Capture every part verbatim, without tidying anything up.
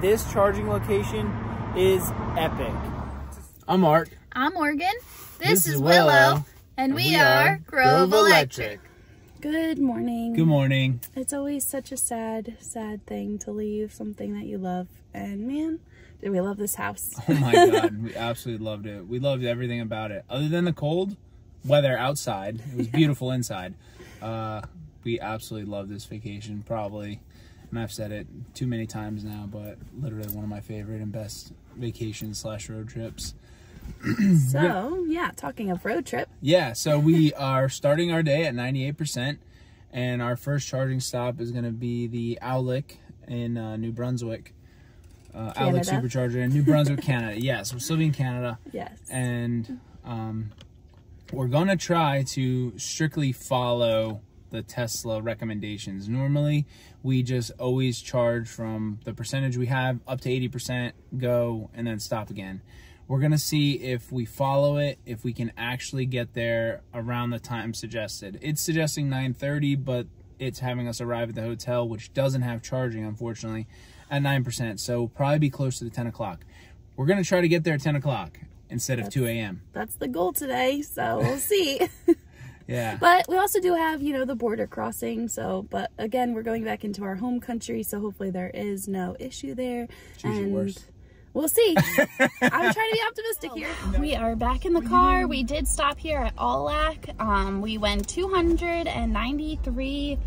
This charging location is epic. I'm Mark. I'm Morgan. This, this is Willow. Willow. And we, we are, are Grove, Grove Electric. Electric. Good morning. Good morning. It's always such a sad, sad thing to leave something that you love. And man, did we love this house. Oh my God. We absolutely loved it. We loved everything about it. Other than the cold weather outside. It was beautiful inside. Uh, we absolutely loved this vacation. Probably. And I've said it too many times now, but literally one of my favorite and best vacation slash road trips. So, yeah, talking of road trip. Yeah, so we are starting our day at ninety-eight percent, and our first charging stop is going to be the Aulac in uh, New Brunswick. Uh, Aulac Supercharger in New Brunswick, Canada. Yes, we're still in Canada. Yes. And um, we're going to try to strictly follow the Tesla recommendations. Normally, we just always charge from the percentage we have up to eighty percent, go, and then stop again. We're gonna see if we follow it, if we can actually get there around the time suggested. It's suggesting nine thirty, but it's having us arrive at the hotel, which doesn't have charging, unfortunately, at nine percent. So we'll probably be close to the ten o'clock. We're gonna try to get there at ten o'clock instead that's, of two A M That's the goal today, so we'll see. Yeah. But we also do have, you know, the border crossing. So, but again, we're going back into our home country. So hopefully there is no issue there. And worse. We'll see. I'm trying to be optimistic here. We are back in the car. We did stop here at Aulac. Um, we went two hundred ninety-three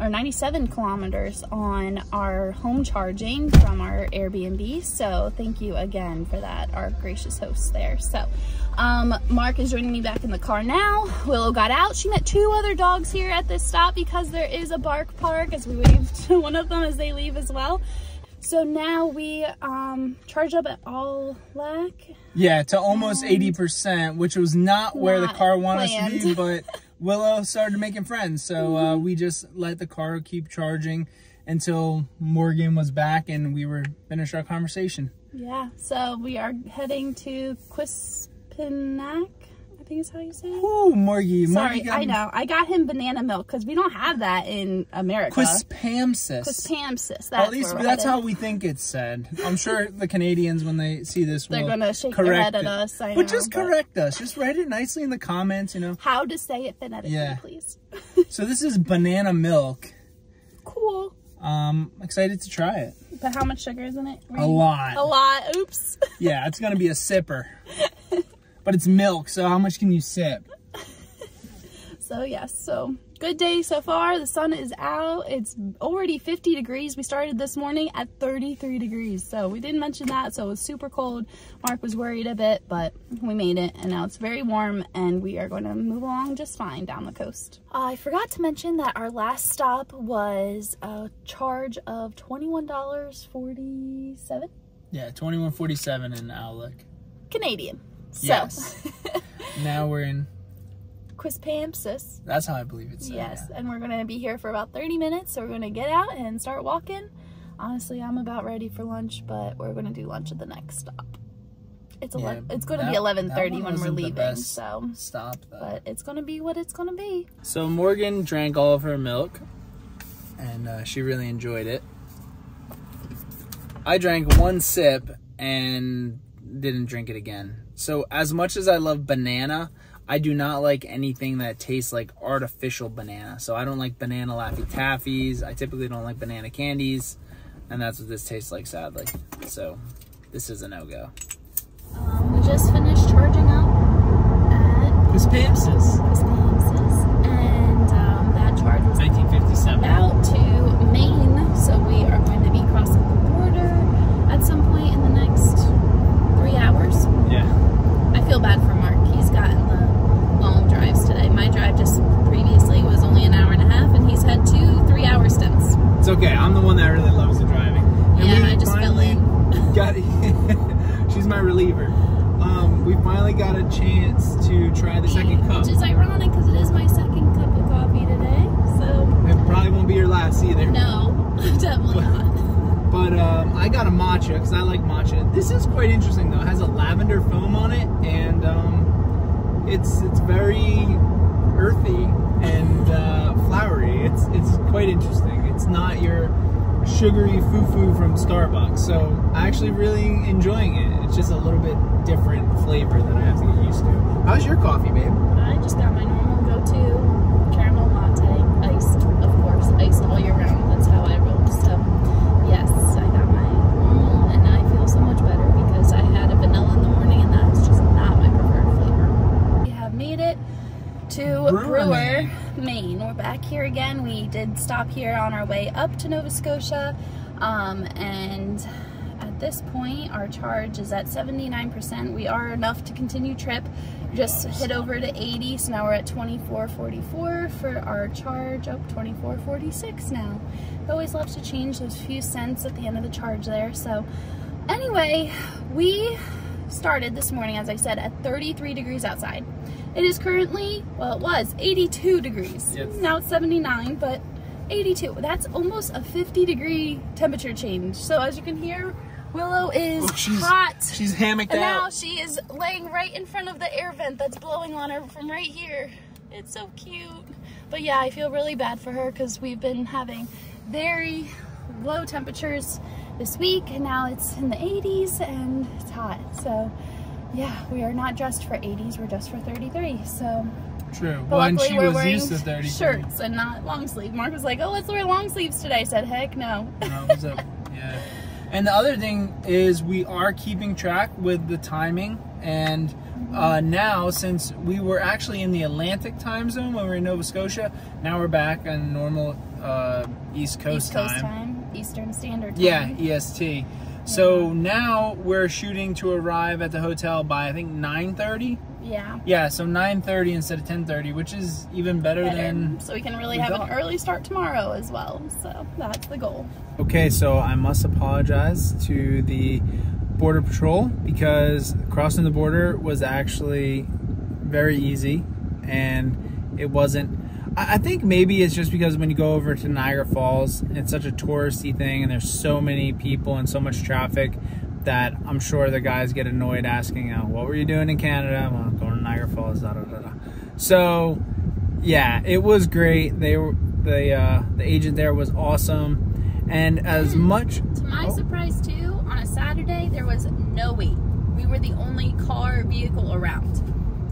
or ninety-seven kilometers on our home charging from our Airbnb. So thank you again for that, our gracious hosts there. So um, Mark is joining me back in the car now. Willow got out. She met two other dogs here at this stop because there is a bark park, as we waved to one of them as they leave as well. So now we um, charged up at Aulac. Yeah, to almost eighty percent, which was not, not where the car wanted planned. us to be, but Willow started making friends. So uh, we just let the car keep charging until Morgan was back and we were finished our conversation. Yeah, so we are heading to Quispamsis. I think is how you say it. Oh, Morgie. Sorry, Morgie I know. I got him banana milk because we don't have that in America. Quispamsis. Quispamsis. At least that's how we think it's said. I'm sure the Canadians, when they see this, they're will gonna shake their head at us. I know, but just but... correct us. Just write it nicely in the comments. You know how to say it phonetically, yeah. Please. So this is banana milk. Cool. Um, excited to try it. But how much sugar is in it? Right? A lot. A lot. Oops. Yeah, it's gonna be a sipper. But it's milk, so how much can you sip? So yes, yeah, so good day so far. The sun is out. It's already fifty degrees. We started this morning at thirty-three degrees. So we didn't mention that, so it was super cold. Mark was worried a bit, but we made it, and now it's very warm, and we are going to move along just fine down the coast. Uh, I forgot to mention that our last stop was a charge of twenty-one forty-seven. Yeah, twenty-one forty-seven in Aulac. Canadian. So. Yes. Now we're in Quispamsis. That's how I believe it's. Yes, yeah. And we're gonna be here for about thirty minutes. So we're gonna get out and start walking. Honestly, I'm about ready for lunch, but we're gonna do lunch at the next stop. It's yeah, eleven. It's gonna that, be eleven thirty when we're leaving. So stop. Though. But it's gonna be what it's gonna be. So Morgan drank all of her milk, and uh, she really enjoyed it. I drank one sip and didn't drink it again. So as much as I love banana, I do not like anything that tastes like artificial banana. So I don't like banana Laffy Taffies. I typically don't like banana candies. And that's what this tastes like, sadly. So this is a no-go. Um, we just finished charging up at Quispamsis. Quispamsis. And um, that charge was nineteen fifty-seven. Out to Maine. So we are going to be crossing the border at some point in the next three hours. Yeah. I feel bad for Mark. He's gotten the long drives today. My drive just previously was only an hour and a half, and he's had two three-hour stints. It's okay. I'm the one that really loves the driving. And yeah, I just fell in. Got she's my reliever. Um, we finally got a chance to try the second cup. Which is ironic because it is my second cup of coffee today. So it probably won't be your last either. No, definitely but, not. But um, I got a matcha because I like matcha. This is quite interesting, though. It has a lavender foam on it. And um, it's it's very earthy and uh, flowery. It's it's quite interesting. It's not your sugary foo-foo from Starbucks. So I'm actually really enjoying it. It's just a little bit different flavor that I have to get used to. How's your coffee, babe? I just got my normal go-to caramel latte, iced, of course, iced all year round. That's how I roll. So yes, I got my normal, and I feel so much better because I had a vanilla in the morning, and that was just not my preferred flavor. We have made it to Brewer, Maine. We're back here again. We did stop here on our way up to Nova Scotia, um, and at this point our charge is at seventy-nine percent. We are enough to continue trip. Just hit over to eighty, so now we're at twenty-four forty-four for our charge. Up oh, twenty-four forty-six now. It always loves to change those few cents at the end of the charge there. So anyway, we started this morning, as I said, at thirty-three degrees outside. It is currently, well, it was eighty-two degrees. Yes. Now it's seventy-nine, but eighty-two. That's almost a fifty degree temperature change. So as you can hear, Willow is oh, she's, hot. She's hammocked and out. Now she is laying right in front of the air vent that's blowing on her from right here. It's so cute. But yeah, I feel really bad for her because we've been having very low temperatures this week, and now it's in the eighties and it's hot. So yeah, we are not dressed for eighties, we're dressed for thirty-three. So true. Well, and she was used to thirty-three. Shirts and not long sleeve. Mark was like, oh, let's wear long sleeves today. I said, heck no. No, it was a, yeah. And the other thing is we are keeping track with the timing, and mm-hmm. uh, now since we were actually in the Atlantic time zone when we were in Nova Scotia, now we're back on normal uh, East Coast, East Coast time. time, Eastern Standard Time. Yeah, E S T. Yeah. So now we're shooting to arrive at the hotel by I think nine thirty. Yeah. Yeah, so nine thirty instead of ten thirty, which is even better, better. than... So we can really we have thought. an early start tomorrow as well. So that's the goal. Okay, so I must apologize to the Border Patrol because crossing the border was actually very easy, and it wasn't... I think maybe it's just because when you go over to Niagara Falls, it's such a touristy thing and there's so many people and so much traffic that I'm sure the guys get annoyed asking, oh, what were you doing in Canada? Well, I'm going to Niagara Falls, da, da, da, da. So, yeah, it was great. They were, the, uh, the agent there was awesome. And as much... To my oh. surprise, too, on a Saturday, there was no wait. We were the only car or vehicle around.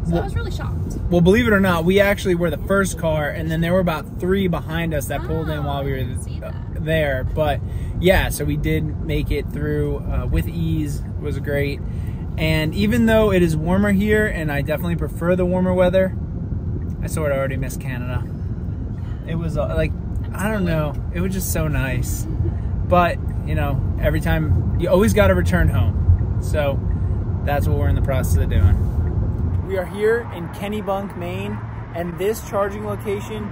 So well, I was really shocked. Well, believe it or not, we actually were the first car, and then there were about three behind us that oh, pulled in while we were th there. But yeah, so we did make it through uh, with ease. It was great. And even though it is warmer here, and I definitely prefer the warmer weather, I sort of already miss Canada. It was uh, like, I don't know, it was just so nice. But, you know, every time, you always got to return home. So that's what we're in the process of doing. We are here in Kennebunk, Maine, and this charging location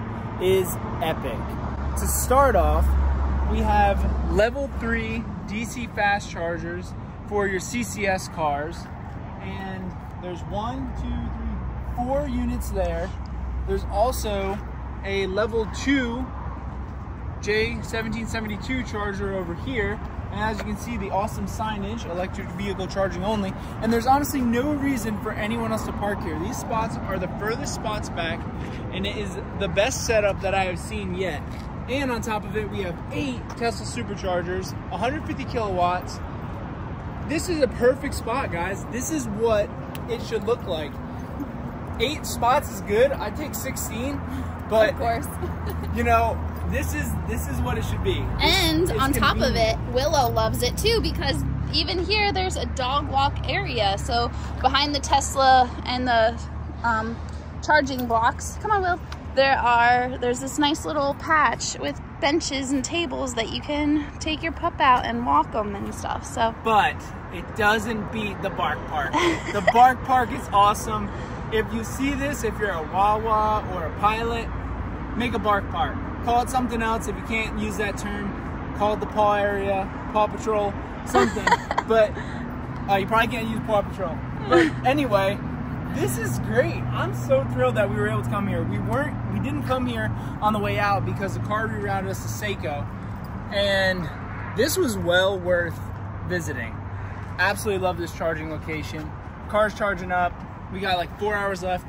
is epic. To start off, we have level three D C fast chargers for your C C S cars. And there's one, two, three, four units there. There's also a level two J seventeen seventy-two charger over here. And as you can see, the awesome signage, electric vehicle charging only. And there's honestly no reason for anyone else to park here. These spots are the furthest spots back, and it is the best setup that I have seen yet. And on top of it, we have eight Tesla superchargers, one hundred fifty kilowatts. This is a perfect spot, guys. This is what it should look like. Eight spots is good. I take sixteen, but of course. you know, This is this is what it should be. And on top of it, Willow loves it too because even here there's a dog walk area. So behind the Tesla and the um, charging blocks, come on, Will. There are there's this nice little patch with benches and tables that you can take your pup out and walk them and stuff. So, but it doesn't beat the Bark Park. The Bark Park is awesome. If you see this, if you're a Wawa or a Pilot, make a Bark Park. Call it something else if you can't use that term. Call it the Paw Area, Paw Patrol, something. But uh, you probably can't use Paw Patrol. But anyway, this is great. I'm so thrilled that we were able to come here. We weren't, we didn't come here on the way out because the car rerouted us to Seiko, and this was well worth visiting. Absolutely love this charging location. Car's charging up. We got like four hours left.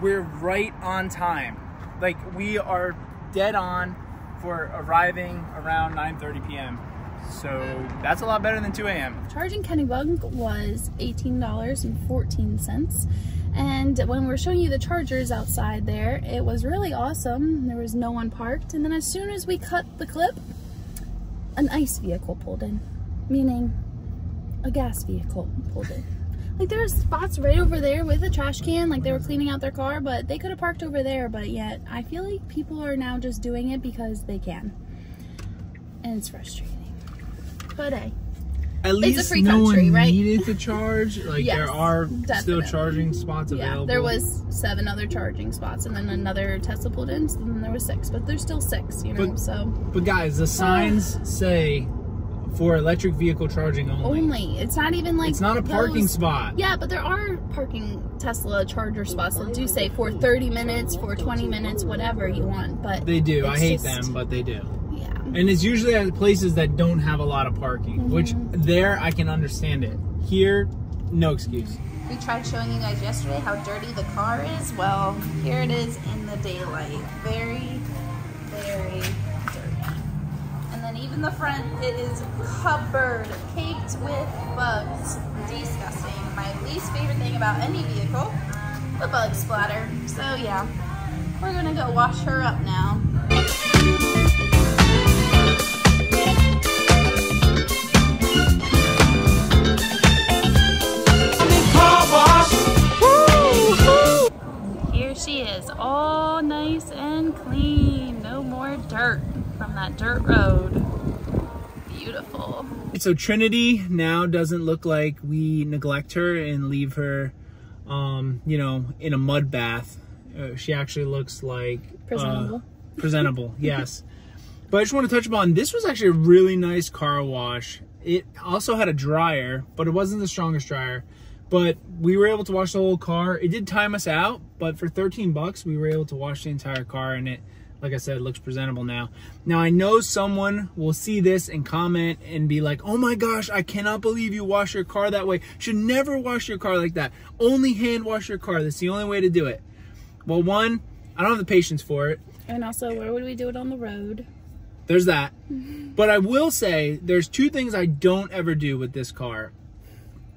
We're right on time. Like we are. Dead on for arriving around nine thirty p m So that's a lot better than two a m Charging Kennebunk was eighteen dollars and fourteen cents. And when we were showing you the chargers outside there, it was really awesome. There was no one parked. And then as soon as we cut the clip, an ICE vehicle pulled in, meaning a gas vehicle pulled in. Like, there were spots right over there with a trash can, like they were cleaning out their car, but they could have parked over there, but yet I feel like people are now just doing it because they can. And it's frustrating. But hey, at least it's a free no country, one right? needed to charge. Like, yes, there are definitely still charging spots available. Yeah, there was seven other charging spots, and then another Tesla pulled in, so then there was six. But there's still six, you know. But, so, but guys, the signs uh, say for electric vehicle charging only. Only. It's not even like it's not a parking those, spot. Yeah, but there are parking Tesla charger spots that do say for thirty minutes, for twenty minutes, whatever you want. But they do. I hate just, them, but they do. And it's usually at places that don't have a lot of parking, mm-hmm. which there I can understand it. Here, no excuse. We tried showing you guys yesterday how dirty the car is. Well, here it is in the daylight. Very, very dirty. And then even the front, it is covered, caked with bugs. Disgusting. My least favorite thing about any vehicle, the bug splatter. So yeah, we're gonna go wash her up now. She is all nice and clean. No more dirt from that dirt road. Beautiful. So Trinity now doesn't look like we neglect her and leave her, um, you know, in a mud bath. Uh, she actually looks like presentable. Uh, presentable, yes. But I just want to touch upon, this was actually a really nice car wash. It also had a dryer, but it wasn't the strongest dryer. But we were able to wash the whole car. It did time us out, but for thirteen bucks, we were able to wash the entire car, and it, like I said, looks presentable now. Now, I know someone will see this and comment and be like, oh my gosh, I cannot believe you wash your car that way. Should never wash your car like that. Only hand wash your car. That's the only way to do it. Well, one, I don't have the patience for it. And also, where would we do it on the road? There's that. But I will say there's two things I don't ever do with this car.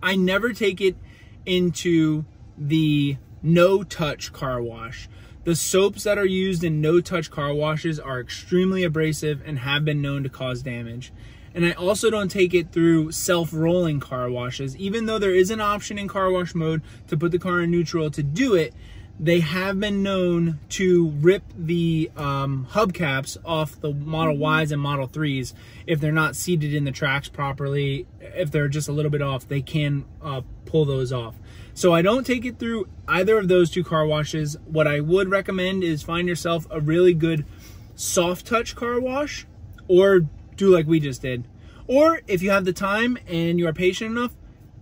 I never take it into the no-touch car wash. The soaps that are used in no-touch car washes are extremely abrasive and have been known to cause damage. And I also don't take it through self-rolling car washes. Even though there is an option in car wash mode to put the car in neutral to do it, they have been known to rip the um, hubcaps off the Model Ys and Model threes if they're not seated in the tracks properly. If they're just a little bit off, they can uh, pull those off. So I don't take it through either of those two car washes. What I would recommend is find yourself a really good soft touch car wash, or do like we just did. Or if you have the time and you are patient enough,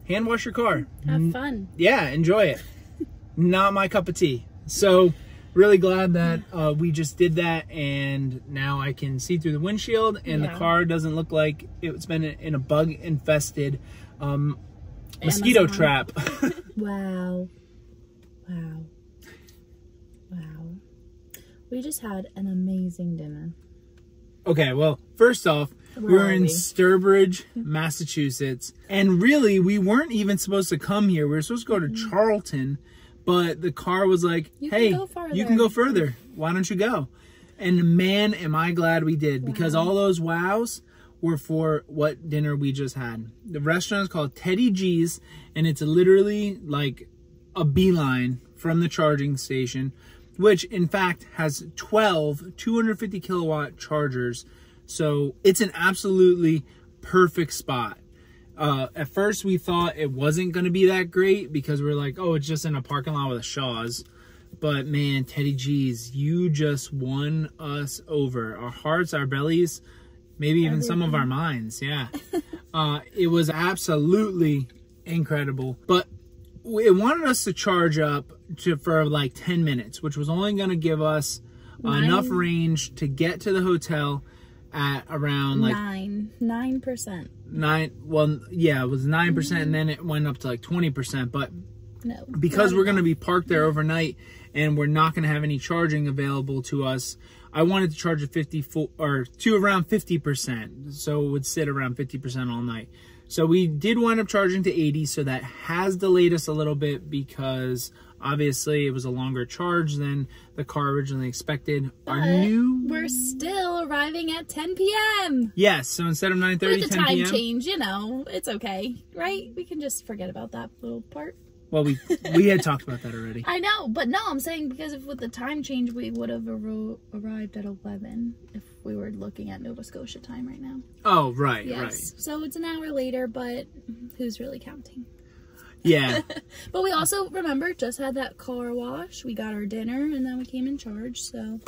hand wash your car. Have fun. Yeah, enjoy it. Not my cup of tea. So really glad that uh, we just did that, and now I can see through the windshield, and yeah, the car doesn't look like it's been in a bug infested um, mosquito Amazon trap. Wow. Wow. Wow. We just had an amazing dinner. Okay, well, first off, Where we're in we? Sturbridge, Massachusetts, and really we weren't even supposed to come here. We were supposed to go to mm. Charlton. But the car was like, you hey, can you can go further. Why don't you go? And man, am I glad we did. Wow. Because all those wows were for what dinner we just had. The restaurant is called Teddy G's, and it's literally like a beeline from the charging station, which in fact has twelve two hundred fifty kilowatt chargers. So it's an absolutely perfect spot. Uh, at first we thought it wasn't going to be that great because we were like, oh, it's just in a parking lot with a Shaw's. But man, Teddy G's, you just won us over. Our hearts, our bellies, maybe even Everything. some of our minds. Yeah. uh, it was absolutely incredible. But it wanted us to charge up to for like ten minutes, which was only going to give us uh, enough range to get to the hotel at around like nine nine percent nine well yeah it was nine percent mm-hmm. and then it went up to like twenty percent, but no, because we're going to be parked there overnight and we're not going to have any charging available to us, I wanted to charge it fifty-four or to around fifty percent, so it would sit around fifty percent all night. So we did wind up charging to eighty, so that has delayed us a little bit because obviously it was a longer charge than the car originally expected. But our new we're still arriving at ten p m Yes, so instead of nine thirty, with the time change, you know, it's okay, right? We can just forget about that little part. Well, we we had talked about that already. I know, but no, I'm saying because if with the time change, we would have ar arrived at eleven if we were looking at Nova Scotia time right now. Oh, right, yes. right. So it's an hour later, but who's really counting? Yeah. But we also, remember, just had that car wash. We got our dinner, and then we came in charge, so...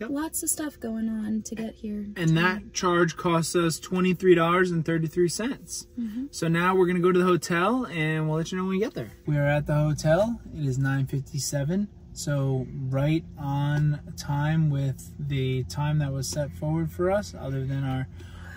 Yep. Lots of stuff going on to get here. And tonight. That charge cost us twenty-three dollars and thirty-three cents. Mm-hmm. So now we're going to go to the hotel, and we'll let you know when we get there. We are at the hotel. It is nine fifty-seven, so right on time with the time that was set forward for us, other than our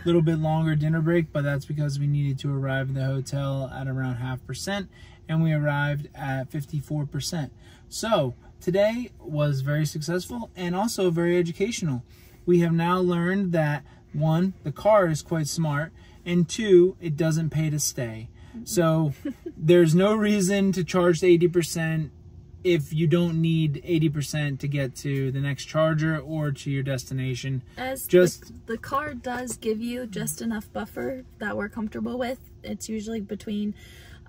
little bit longer dinner break, but that's because we needed to arrive at the hotel at around half percent, and we arrived at fifty-four percent. So... today was very successful and also very educational. We have now learned that, one, the car is quite smart, and two, it doesn't pay to stay. So there's no reason to charge to eighty percent if you don't need eighty percent to get to the next charger or to your destination. As just the, the car does give you just enough buffer that we're comfortable with. It's usually between...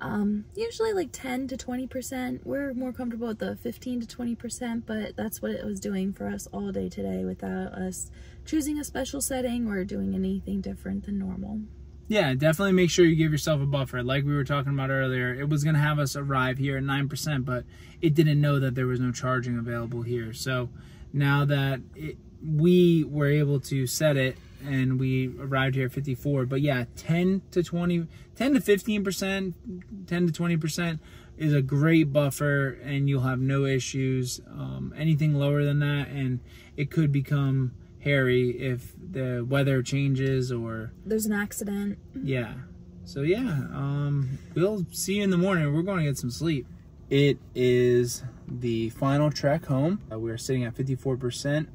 Um, usually like ten to twenty percent. We're more comfortable with the fifteen to twenty percent, but that's what it was doing for us all day today without us choosing a special setting or doing anything different than normal. Yeah, definitely make sure you give yourself a buffer. Like we were talking about earlier, it was going to have us arrive here at nine percent, but it didn't know that there was no charging available here. So now that it, we were able to set it, and we arrived here at fifty-four, but yeah, ten to twenty, ten to fifteen percent, ten to twenty percent is a great buffer, and you'll have no issues. Um, anything lower than that, and it could become hairy if the weather changes or there's an accident. Yeah. So yeah, um, we'll see you in the morning. We're going to get some sleep. It is the final trek home. Uh, we're sitting at fifty-four percent.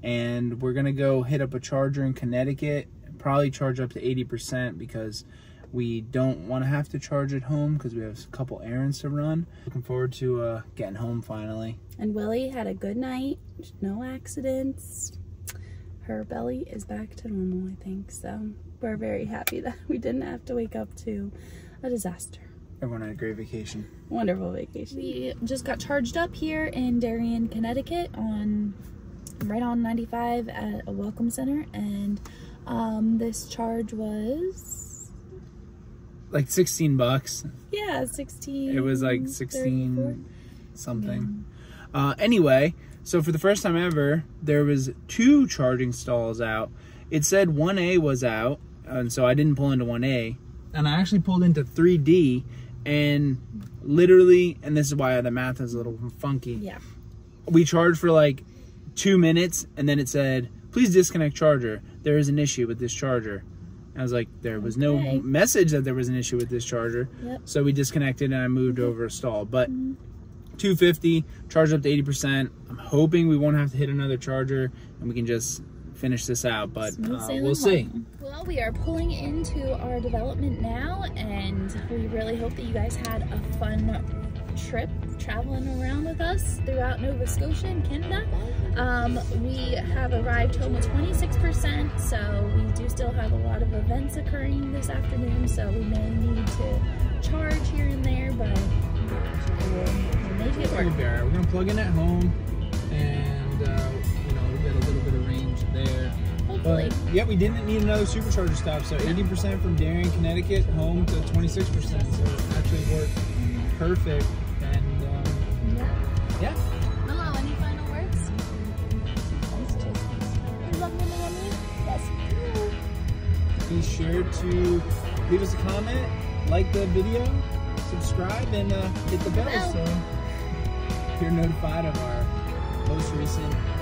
And we're gonna go hit up a charger in Connecticut, probably charge up to eighty percent because we don't want to have to charge at home because we have a couple errands to run. Looking forward to uh, getting home finally. And Willie had a good night, no accidents. Her belly is back to normal, I think. So we're very happy that we didn't have to wake up to a disaster. Everyone had a great vacation. Wonderful vacation. We just got charged up here in Darien, Connecticut on right on ninety-five at a welcome center, and um this charge was like sixteen bucks. Yeah, sixteen. It was like sixteen thirty-four. Something. Yeah. Uh anyway, so for the first time ever, there was two charging stalls out. It said one A was out, and so I didn't pull into one A, and I actually pulled into three D, and literally, and this is why the math is a little funky. Yeah. We charged for like two minutes, and then it said, please disconnect charger, there is an issue with this charger. I was like, there was no okay. message that there was an issue with this charger. Yep. So we disconnected, and I moved over a stall. But mm-hmm. two fifty, charged up to eighty percent. I'm hoping we won't have to hit another charger, and we can just finish this out, but uh, we'll see. Well, we are pulling into our development now, and we really hope that you guys had a fun trip traveling around with us throughout Nova Scotia and Canada. Um, we have arrived home at twenty-six percent, so we do still have a lot of events occurring this afternoon, so we may need to charge here and there, but we'll, we'll make it work. We're going to plug in at home, and uh, you know, we'll get a little bit of range there. Hopefully. But, yeah, we didn't need another supercharger stop, so eighty percent from Darien, Connecticut, home to twenty-six percent, so it actually worked perfect. And um, yeah. yeah. Hello, any final words? Be sure to leave us a comment, like the video, subscribe, and uh, hit the bell so you're notified of our most recent